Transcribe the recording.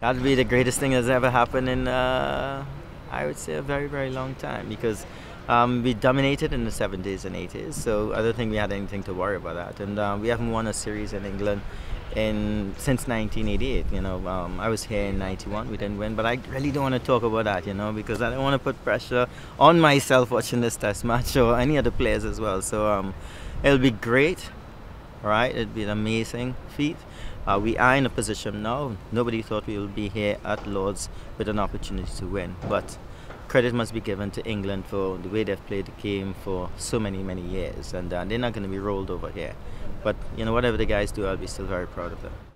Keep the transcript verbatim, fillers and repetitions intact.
That would be the greatest thing that's ever happened in, uh, I would say, a very, very long time, because um, we dominated in the seventies and eighties, so I don't think we had anything to worry about that. And uh, we haven't won a series in England in, since nineteen eighty-eight, you know. Um, I was here in ninety-one, we didn't win, but I really don't want to talk about that, you know, because I don't want to put pressure on myself watching this test match or any other players as well. So um, it'll be great. Right, it'd be an amazing feat. Uh, we are in a position now. Nobody thought we would be here at Lord's with an opportunity to win. But credit must be given to England for the way they've played the game for so many, many years. And uh, they're not going to be rolled over here. But, you know, whatever the guys do, I'll be still very proud of them.